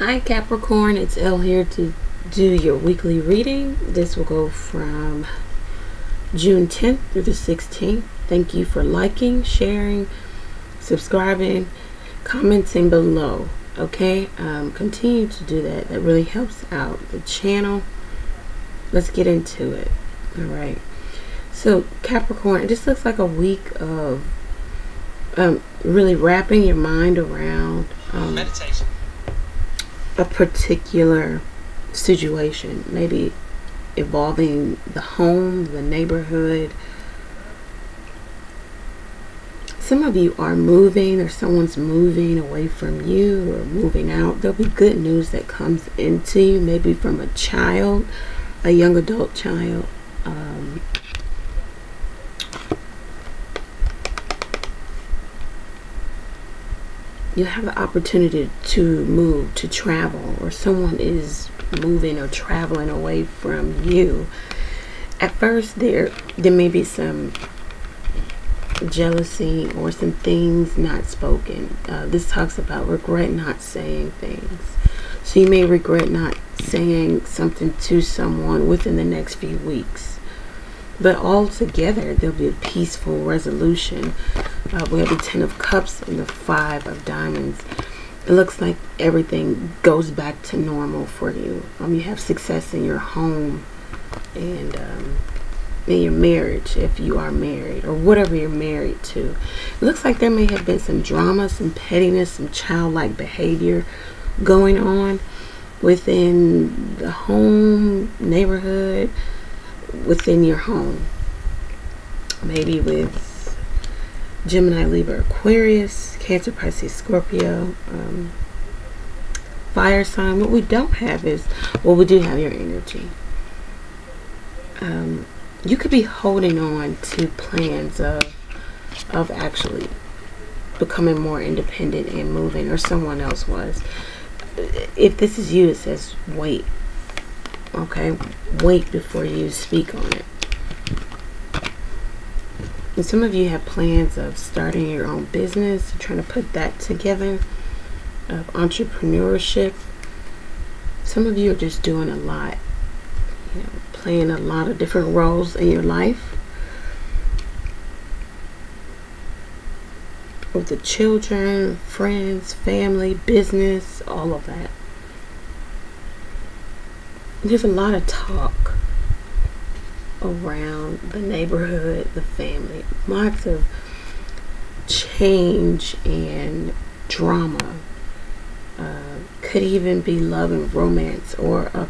Hi Capricorn, it's Elle here to do your weekly reading. This will go from June 10th through the 16th. Thank you for liking, sharing, subscribing, commenting below. Okay, continue to do that. That really helps out the channel. Let's get into it. All right, so Capricorn, it just looks like a week of really wrapping your mind around meditation, a particular situation, maybe involving the home, the neighborhood. Some of you are moving, or someone's moving away from you or moving out. There'll be good news that comes into you, maybe from a child, a young adult child. You have the opportunity to move, to travel, or someone is moving or traveling away from you. At first, there may be some jealousy or some things not spoken. This talks about regret not saying things. So you may regret not saying something to someone within the next few weeks. But altogether, there'll be a peaceful resolution. We have the 10 of cups and the 5 of diamonds. It looks like everything goes back to normal for you. You have success in your home and in your marriage, if you are married, or whatever you're married to. It looks like there may have been some drama, some pettiness, some childlike behavior going on within the home, neighborhood, within your home. Maybe with Gemini, Libra, Aquarius, Cancer, Pisces, Scorpio, fire sign. What we don't have is, well, we do have your energy. You could be holding on to plans of actually becoming more independent and moving, or someone else was. If this is you, it says wait. Okay, wait before you speak on it. And some of you have plans of starting your own business, trying to put that together, of entrepreneurship. Some of you are just doing a lot, you know, playing a lot of different roles in your life. With the children, friends, family, business, all of that. There's a lot of talk around the neighborhood, the family, lots of change and drama. Could even be love and romance, or a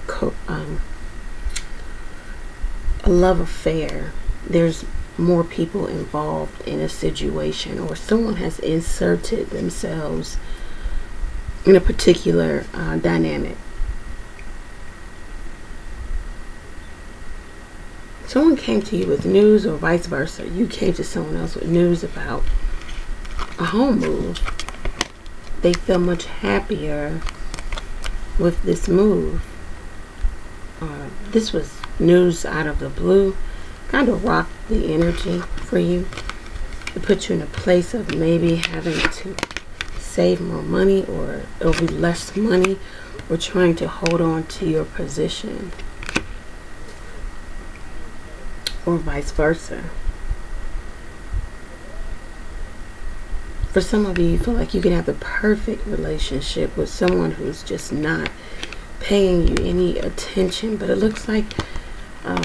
love affair. There's more people involved in a situation, or someone has inserted themselves in a particular dynamic. Someone came to you with news, or vice versa. You came to someone else with news about a home move. They feel much happier with this move. This was news out of the blue. Kind of rocked the energy for you. It put you in a place of maybe having to save more money, or it'll be less money, or trying to hold on to your position, or vice versa. For some of you, you feel like you can have the perfect relationship with someone who's just not paying you any attention, but it looks like a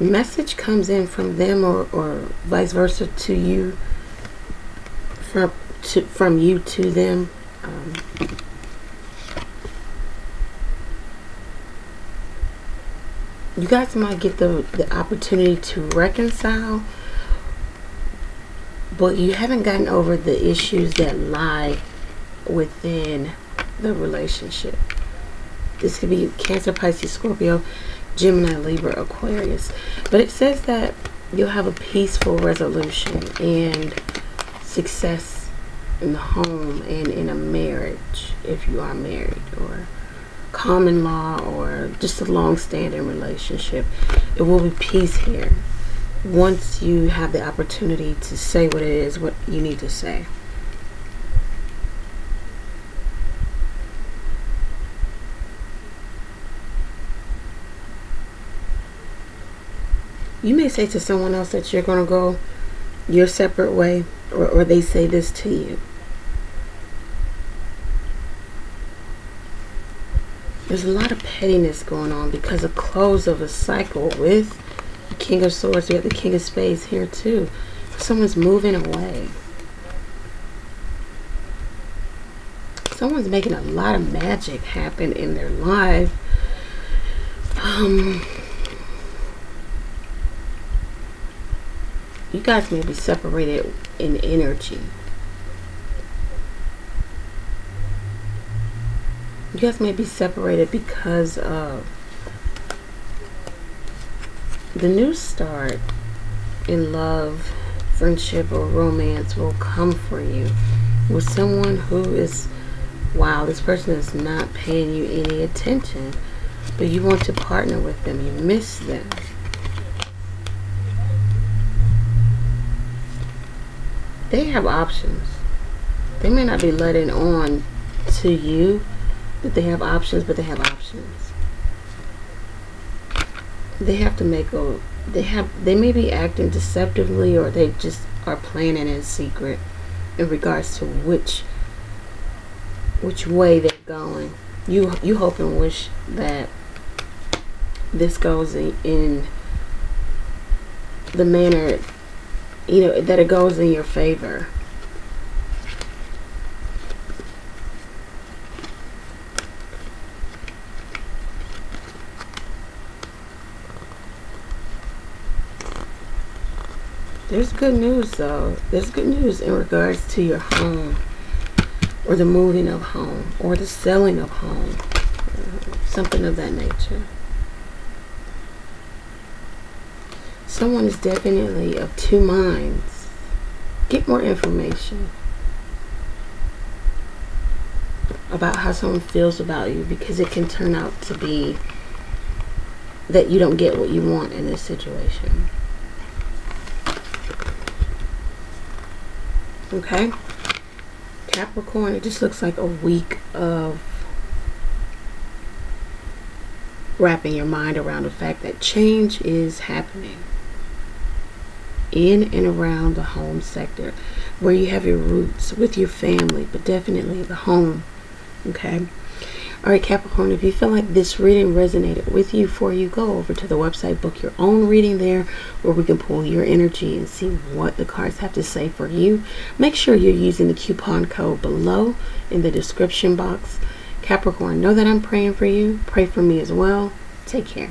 message comes in from them, or vice versa, to you, from you to them. You guys might get the opportunity to reconcile, but you haven't gotten over the issues that lie within the relationship. This could be Cancer, Pisces, Scorpio, Gemini, Libra, Aquarius. But it says that you'll have a peaceful resolution and success in the home and in a marriage, if you are married, or common law, or just a long-standing relationship. It will be peace here once you have the opportunity to say what it is, what you need to say. You may say to someone else that you're going to go your separate way, or they say this to you. There's a lot of pettiness going on because of close of a cycle with the King of Swords. You have the King of Spades here too. Someone's moving away. Someone's making a lot of magic happen in their life. You guys may be separated in energy. You guys may be separated because of the new start in love, friendship, or romance will come for you with someone who is, wow, this person is not paying you any attention, but you want to partner with them. You miss them. They have options. They may not be letting on to you that they have options, but they have options. They have to make a, they may be acting deceptively, or they just are planning in secret in regards to which way they're going. You hope and wish that this goes in the manner, you know, that it goes in your favor. There's good news though. There's good news in regards to your home, or the moving of home, or the selling of home, something of that nature. Someone is definitely of two minds. Get more information about how someone feels about you, because it can turn out to be that you don't get what you want in this situation. Okay, Capricorn, it just looks like a week of wrapping your mind around the fact that change is happening in and around the home sector, where you have your roots with your family, but definitely the home. Okay. All right, Capricorn, if you feel like this reading resonated with you, for you, go over to the website, book your own reading there, where we can pull your energy and see what the cards have to say for you. Make sure you're using the coupon code below in the description box. Capricorn, know that I'm praying for you. Pray for me as well. Take care.